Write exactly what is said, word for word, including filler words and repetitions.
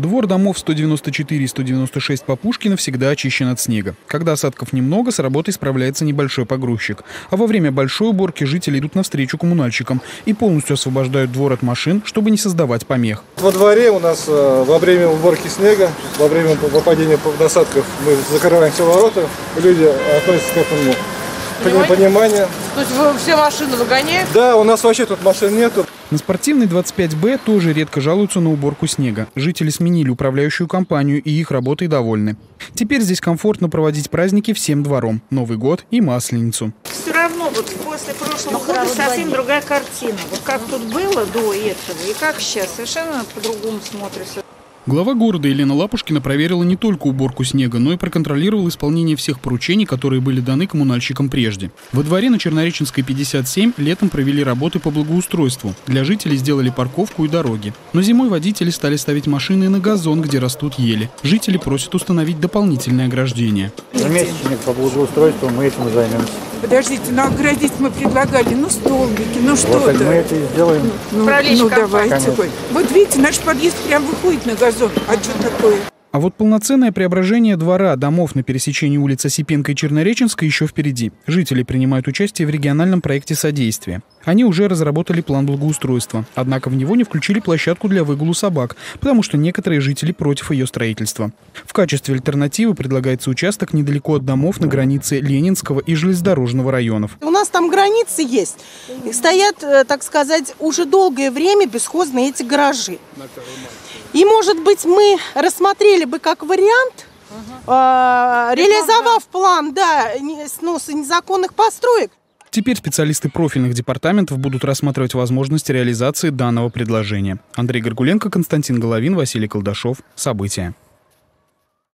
Двор домов сто девяносто четыре и сто девяносто шесть по Пушкина всегда очищен от снега. Когда осадков немного, с работой справляется небольшой погрузчик. А во время большой уборки жители идут навстречу коммунальщикам и полностью освобождают двор от машин, чтобы не создавать помех. Во дворе у нас во время уборки снега, во время попадения осадков мы закрываем все ворота, люди относятся к этому. Понимание? Понимание. То есть вы все машины выгоняют? Да, у нас вообще тут машин нету. На Спортивной двадцать пять Б тоже редко жалуются на уборку снега. Жители сменили управляющую компанию и их работой довольны. Теперь здесь комфортно проводить праздники всем двором. Новый год и Масленицу. Все равно вот после прошлого года совсем другая картина. Вот как тут было до этого и как сейчас, совершенно по-другому смотрится. Глава города Елена Лапушкина проверила не только уборку снега, но и проконтролировала исполнение всех поручений, которые были даны коммунальщикам прежде. Во дворе на Чернореченской, пятьдесят семь, летом провели работы по благоустройству. Для жителей сделали парковку и дороги. Но зимой водители стали ставить машины на газон, где растут ели. Жители просят установить дополнительное ограждение. Месячник по благоустройству, мы этим займемся. Подождите, ну оградить мы предлагали, ну столбики, ну что-то. Вот мы это и сделаем. Ну, ну давайте. Конечно. Вот видите, наш подъезд прям выходит на газон. А что такое? А вот полноценное преображение двора, домов на пересечении улиц Осипенко и Чернореченской еще впереди. Жители принимают участие в региональном проекте содействия. Они уже разработали план благоустройства. Однако в него не включили площадку для выгула собак, потому что некоторые жители против ее строительства. В качестве альтернативы предлагается участок недалеко от домов на границе Ленинского и Железнодорожного районов. У нас там границы есть. Стоят, так сказать, уже долгое время бесхозные эти гаражи. И, может быть, мы рассмотрели бы как вариант, ага. э, реализовав план да, сноса незаконных построек. Теперь специалисты профильных департаментов будут рассматривать возможность реализации данного предложения. Андрей Горгуленко, Константин Головин, Василий Колдашов. События.